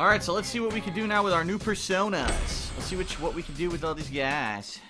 Alright, so let's see what we can do now with our new personas. Let's see what we can do with all these guys.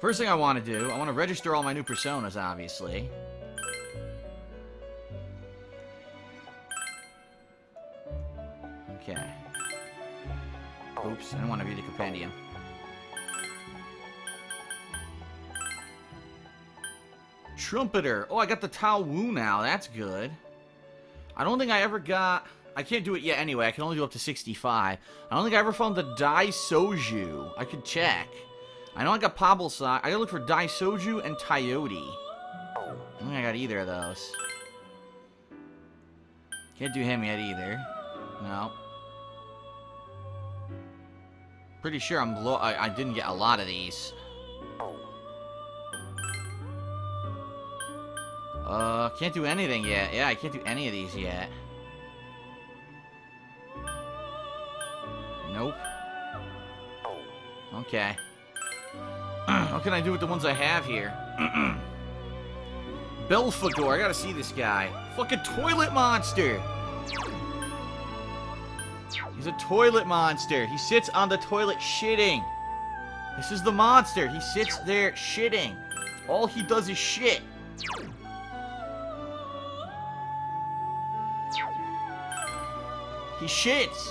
First thing I want to do, I want to register all my new personas, obviously. Okay. Oops, I don't want to read the compendium. Trumpeter. Oh, I got the Tao Wu now. That's good. I don't think I ever got... I can't do it yet anyway. I can only do up to 65. I don't think I ever found the Daisoujou. I could check. I know I got Pobble Sock. I gotta look for Daisoujou and Toyote. I don't think I got either of those. Can't do him yet either. No. Pretty sure I'm low. I didn't get a lot of these. Can't do anything yet. Yeah, I can't do any of these yet. Nope. Okay. What can I do with the ones I have here? Belphagor. I gotta see this guy. Fucking toilet monster! He's a toilet monster. He sits on the toilet shitting. This is the monster. He sits there shitting. All he does is shit. He shits.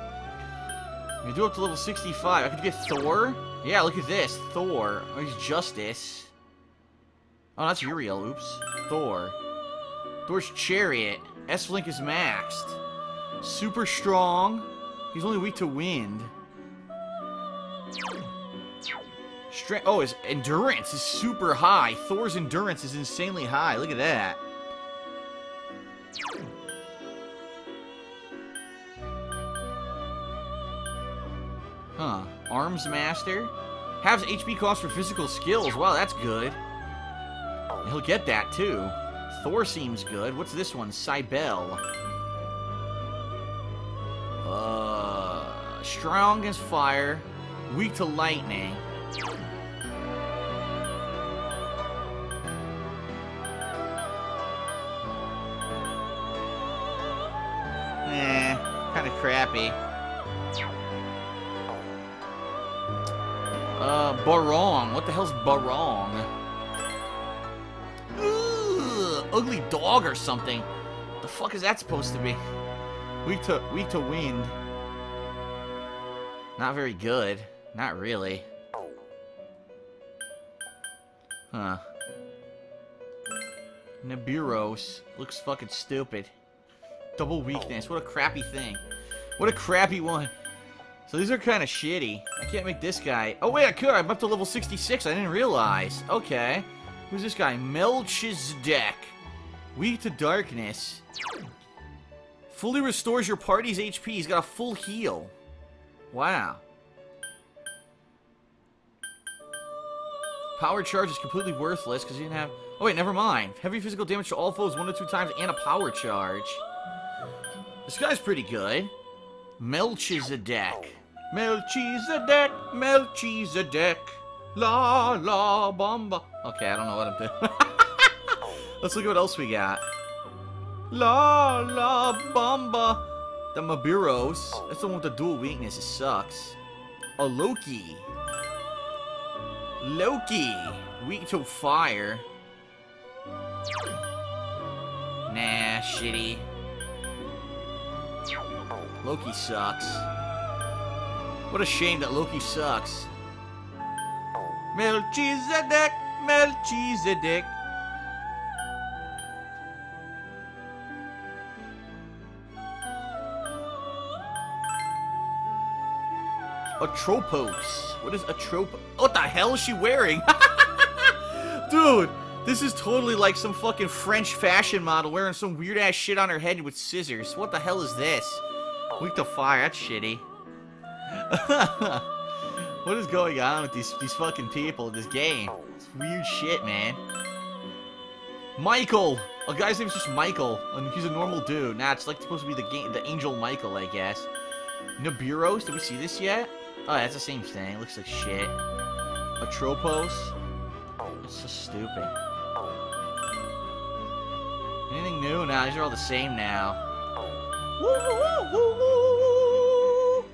I do up to level 65. I could get Thor. Yeah, look at this. Thor. Oh, he's Justice. Oh, that's Uriel. Oops. Thor. Thor's Chariot. S-Link is maxed. Super strong. He's only weak to wind. Oh, his endurance is super high. Thor's endurance is insanely high. Look at that. Huh. Arms Master. Halves HP cost for physical skills. Wow, that's good. He'll get that, too. Thor seems good. What's this one? Cybele. Strong as fire. Weak to lightning. Kind of crappy. Barong. What the hell's Barong? Ugh, ugly dog or something. The fuck is that supposed to be? Weak to wind. Not very good. Not really. Huh. Nebiros. Looks fucking stupid. Double weakness. What a crappy thing. What a crappy one. So these are kind of shitty. I can't make this guy... Oh, wait, I could. I'm up to level 66. I didn't realize. Okay. Who's this guy? Melchizedek. Weak to darkness. Fully restores your party's HP. He's got a full heal. Wow. Power charge is completely worthless because you didn't have... Oh, wait, never mind. Heavy physical damage to all foes 1 to 2 times and a power charge. This guy's pretty good. Melchizedek. Melchizedek, Melchizedek. La la bomba. Okay, I don't know what I'm doing. Let's look at what else we got. La la bomba. The Mabiros. That's the one with the dual weakness. It sucks. A Loki. Loki. Weak to fire. Nah, shitty. Loki sucks. What a shame that Loki sucks. Melchizedek, Melchizedek. Atropos. What is Atropos? What the hell is she wearing? Dude, this is totally like some fucking French fashion model wearing some weird ass shit on her head with scissors. What the hell is this? Weak to fire, that's shitty. What is going on with these fucking people in this game? It's weird shit, man. Michael! A guy's name is just Michael, and he's a normal dude. Nah, it's like supposed to be the angel Michael, I guess. Nebiros? Did we see this yet? Oh, that's the same thing. It looks like shit. Atropos? That's so stupid. Anything new? Nah, these are all the same now. Woo woo woo woo woo woo!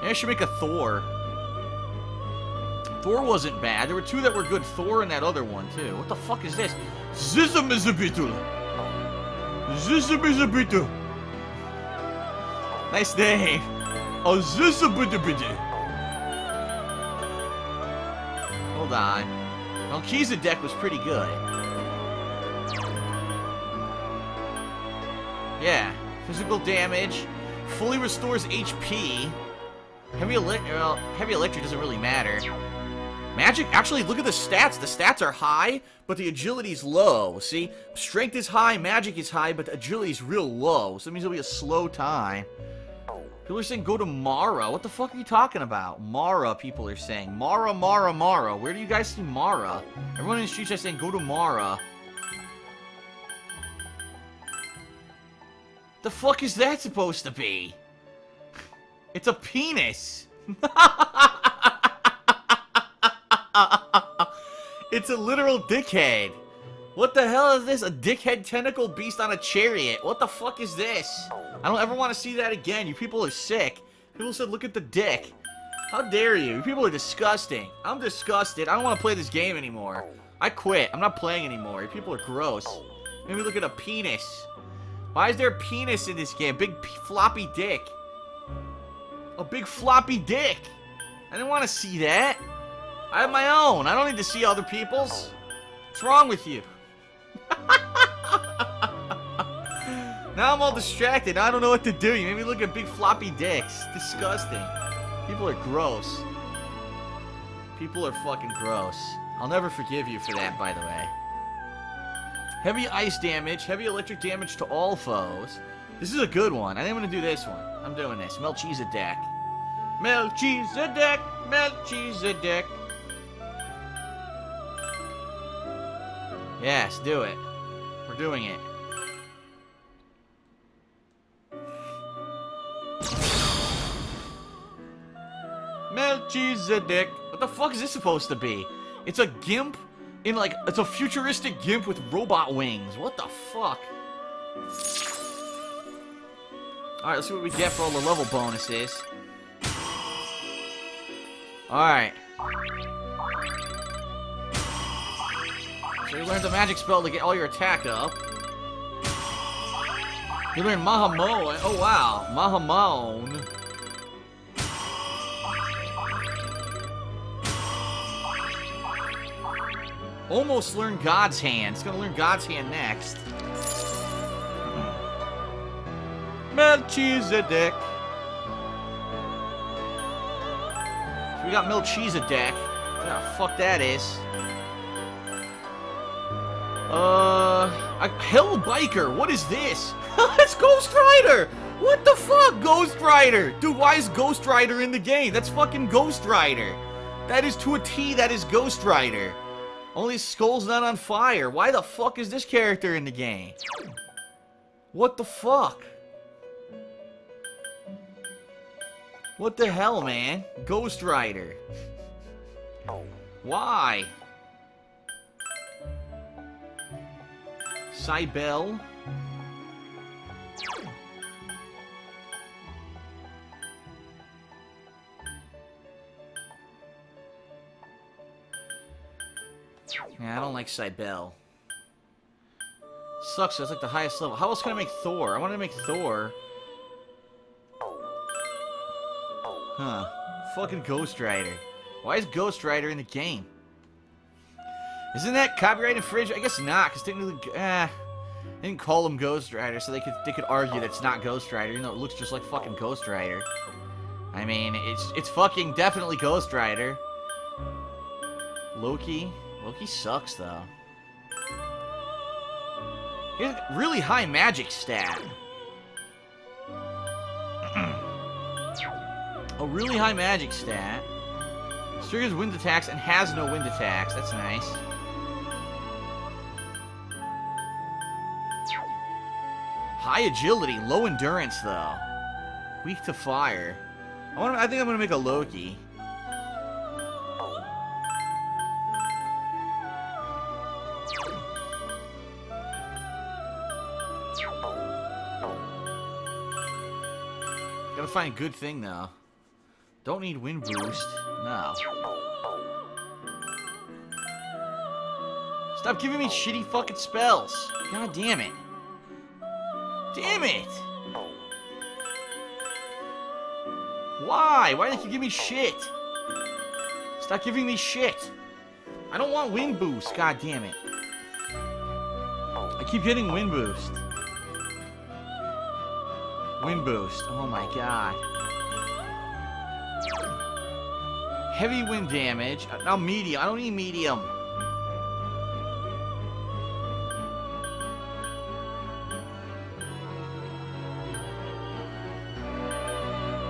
Maybe I should make a Thor. Thor wasn't bad. There were two that were good. Thor and that other one, too. What the fuck is this? Zizzamizabitu! Zizzamizabitu! Nice name! Zizzamizabitu! Hold on. Melchizedek was pretty good. Yeah. Physical damage. Fully restores HP. Heavy electric doesn't really matter. Magic? Actually, look at the stats. The stats are high, but the agility's low. See? Strength is high, magic is high, but the agility's real low. So that means it'll be a slow time. People are saying go to Mara. What the fuck are you talking about? Mara, people are saying. Mara, Mara, Mara. Where do you guys see Mara? Everyone in the streets is saying go to Mara. The fuck is that supposed to be? It's a penis. It's a literal dickhead. What the hell is this? A dickhead tentacle beast on a chariot. What the fuck is this? I don't ever want to see that again. You people are sick. People said look at the dick. How dare you? You people are disgusting. I'm disgusted. I don't want to play this game anymore. I quit. I'm not playing anymore. You people are gross. Maybe look at a penis. Why is there a penis in this game? Big floppy dick. A big floppy dick. I didn't want to see that. I have my own. I don't need to see other people's. What's wrong with you? Now I'm all distracted. I don't know what to do. You made me look at big floppy dicks. Disgusting. People are gross. People are fucking gross. I'll never forgive you for that, by the way. Heavy ice damage. Heavy electric damage to all foes. This is a good one. I didn't want to do this one. I'm doing this. Melchizedek. Melchizedek. Melchizedek. Yes, do it. We're doing it. Melchizedek. What the fuck is this supposed to be? It's a gimp in like... It's a futuristic gimp with robot wings. What the fuck? Alright, let's see what we get for all the level bonuses. Alright. So you learned the magic spell to get all your attack up. You learned Mahamon. Oh wow. Mahamon. Almost learned God's Hand. It's gonna learn God's Hand next. Melchizedek. So we got Melchizedek. Yeah, fuck that is. A Hell Biker. What is this? It's Ghost Rider. What the fuck, Ghost Rider? Dude, why is Ghost Rider in the game? That's fucking Ghost Rider. That is to a T. That is Ghost Rider. Only Skull's not on fire. Why the fuck is this character in the game? What the fuck? What the hell, man? Ghost Rider. Why? Cybele. Yeah, I don't like Cybele. Sucks, that's like the highest level. How else can I make Thor? I want to make Thor. Huh. Fucking Ghost Rider. Why is Ghost Rider in the game? Isn't that copyright infringement? I guess not, because technically, they didn't call him Ghost Rider, so they could argue that it's not Ghost Rider, even though it looks just like fucking Ghost Rider. I mean, it's fucking definitely Ghost Rider. Loki. Loki sucks, though. He has a really high magic stat. A really high magic stat. Triggers wind attacks and has no wind attacks. That's nice. High agility, low endurance though. Weak to fire. I think I'm gonna make a Loki. Gotta find a good thing now. Don't need wind boost. No. Stop giving me shitty fucking spells. God damn it. Damn it! Why? Why did you give me shit? Stop giving me shit. I don't want wind boost. God damn it. I keep hitting wind boost. Wind boost. Oh my god. Heavy wind damage. Now medium. I don't need medium.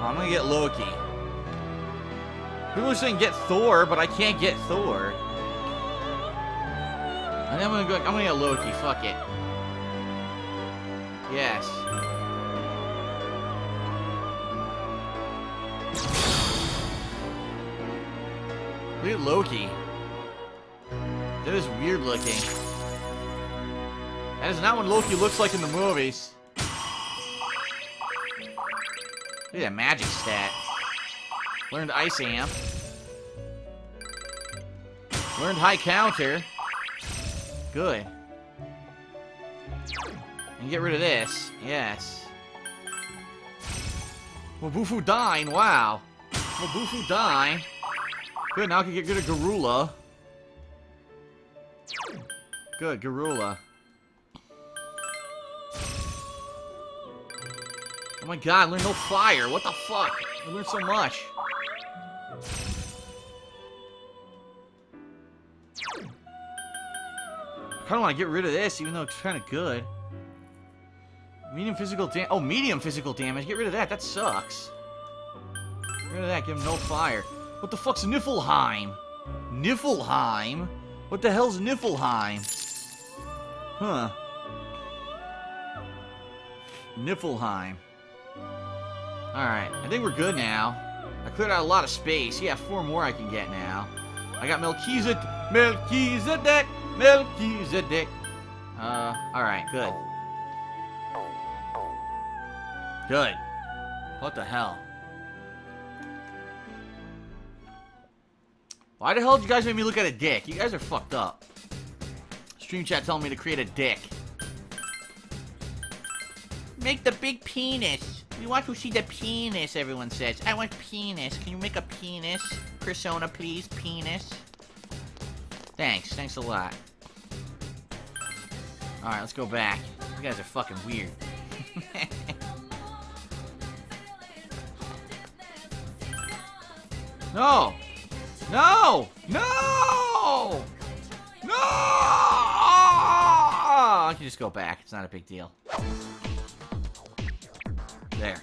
I'm gonna get Loki. People are saying get Thor, but I can't get Thor. And then I'm gonna get Loki. Fuck it. Yes. Look at Loki. That is weird looking. That is not what Loki looks like in the movies. Look at that magic stat. Learned Ice Amp. Learned High Counter. Good. And get rid of this. Yes. Mabufu Dyne. Wow. Mabufu Dyne. Good, now I can get rid of Garula. Good, Garula. Oh my god, I learned no fire. What the fuck? I learned so much. I kinda wanna get rid of this, even though it's kinda good. Medium physical damage. Oh, medium physical damage. Get rid of that. That sucks. Get rid of that. Give him no fire. What the fuck's Niflheim? Niflheim? What the hell's Niflheim? Huh. Niflheim. Alright, I think we're good now. I cleared out a lot of space. Yeah, 4 more I can get now. I got Melchizedek. Melchizedek! Melchizedek! Alright, good. Good. What the hell? Why the hell did you guys make me look at a dick? You guys are fucked up. Stream chat telling me to create a dick. Make the big penis. We want to see the penis, everyone says. I want penis. Can you make a penis persona, please? Penis. Thanks. Thanks a lot. Alright, let's go back. You guys are fucking weird. No! No! No! No! I can just go back. It's not a big deal. There.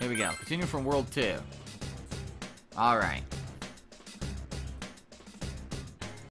Here we go. Continue from World 2. All right.